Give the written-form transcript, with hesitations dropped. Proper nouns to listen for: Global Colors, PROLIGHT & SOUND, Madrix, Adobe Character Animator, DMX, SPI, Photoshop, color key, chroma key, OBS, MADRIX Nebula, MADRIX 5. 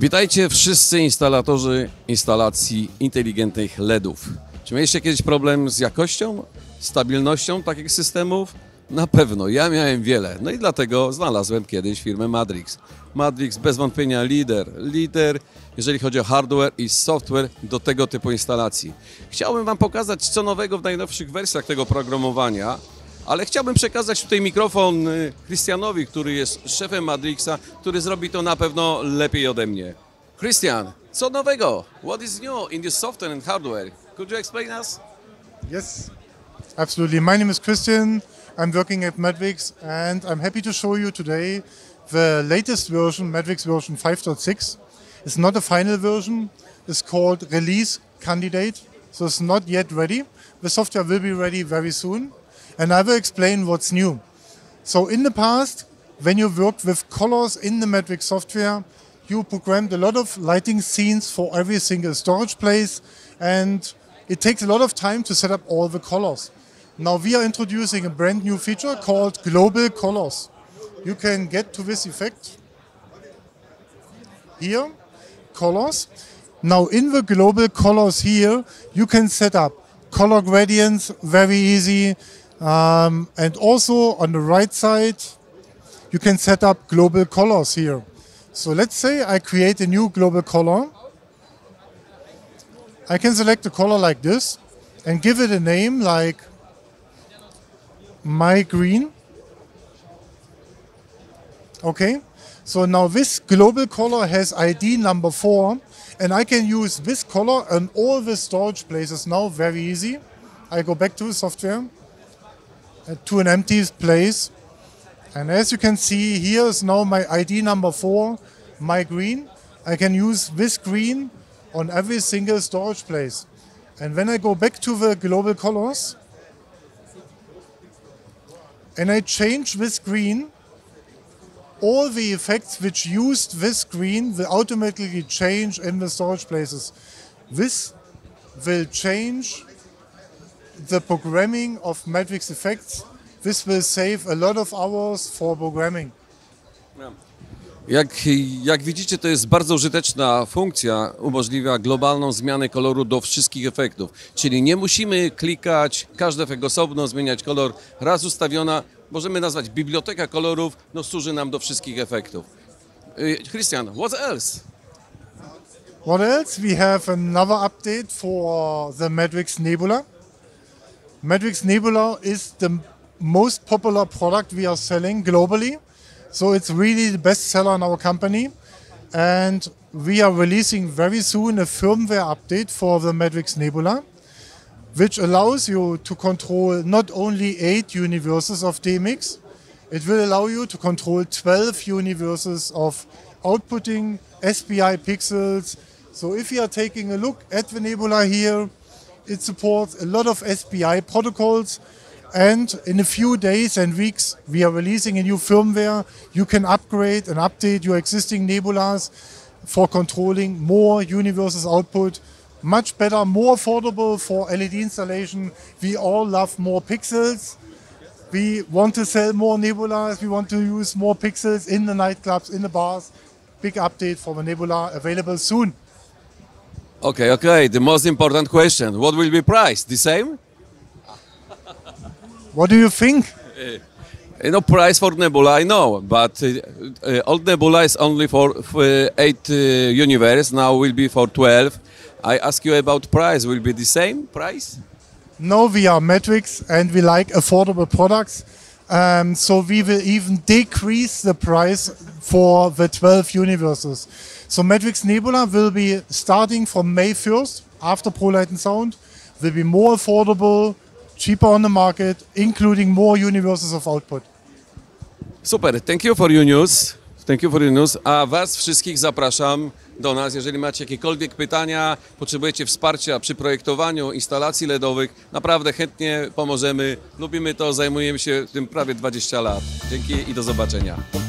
Witajcie wszyscy instalatorzy instalacji inteligentnych LEDów. Czy mieliście kiedyś problem z jakością, stabilnością takich systemów? Na pewno, ja miałem wiele. No i dlatego znalazłem kiedyś firmę MADRIX. MADRIX bez wątpienia lider, jeżeli chodzi o hardware i software do tego typu instalacji. Chciałbym Wam pokazać, co nowego w najnowszych wersjach tego programowania, ale chciałbym przekazać tutaj mikrofon Christianowi, który jest szefem MADRIXa, który zrobi to na pewno lepiej ode mnie. Christian, co nowego? What is new in this software and hardware? Could you explain us? Yes, absolutely. My name is Christian. I'm working at MADRIX and I'm happy to show you today the latest version, MADRIX version 5.6. It's not a final version, it's called Release Candidate, so it's not yet ready. The software will be ready very soon and I will explain what's new. So in the past, when you worked with colors in the MADRIX software, you programmed a lot of lighting scenes for every single storage place and it takes a lot of time to set up all the colors. Now we are introducing a brand new feature called Global Colors. You can get to this effect here, colors. Now in the Global Colors here, you can set up color gradients very easy. And also on the right side, you can set up Global Colors here. So let's say I create a new global color. I can select a color like this and give it a name like my green. Okay, so now this global color has ID number 4 and I can use this color on all the storage places now very easy. I go back to the software, to an empty place, and as you can see here is now my ID number 4, my green. I can use this green on every single storage place. And when I go back to the global colors, and I change this green, all the effects which used this green will automatically change in the storage places. This will change the programming of MADRIX effects. This will save a lot of hours for programming. Jak widzicie, to jest bardzo użyteczna funkcja, umożliwia globalną zmianę koloru do wszystkich efektów. Czyli nie musimy klikać, każdy efekt osobno, zmieniać kolor. Raz ustawiona, możemy nazwać biblioteka kolorów, no służy nam do wszystkich efektów. Christian, what else? What else? We have another update for the MADRIX Nebula. MADRIX Nebula is the most popular product we are selling globally. So it's really the best seller in our company and we are releasing very soon a firmware update for the MADRIX Nebula, which allows you to control not only 8 universes of DMX, it will allow you to control 12 universes of outputting SPI pixels. So if you are taking a look at the Nebula here, it supports a lot of SPI protocols. And in a few days and weeks, we are releasing a new firmware. You can upgrade and update your existing nebulas for controlling more universes output. Much better, more affordable for LED installation. We all love more pixels. We want to sell more nebulas. We want to use more pixels in the nightclubs, in the bars. Big update for the nebula available soon. Okay. The most important question. What will be priced? The same? What do you think? No price for Nebula, I know, but old Nebula is only for 8 universe, now will be for 12. I ask you about price, will be the same price? No, we are MADRIX and we like affordable products, so we will even decrease the price for the 12 universes. So MADRIX Nebula will be starting from May 1st, after Pro Light and Sound, will be more affordable, cheaper on the market, including more universes of output. Super, thank you for your news. Thank you for your news. A Was wszystkich zapraszam do nas. Jeżeli macie jakiekolwiek pytania, potrzebujecie wsparcia przy projektowaniu instalacji LEDowych, naprawdę chętnie pomożemy. Lubimy to, zajmujemy się tym prawie 20 lat. Dzięki i do zobaczenia.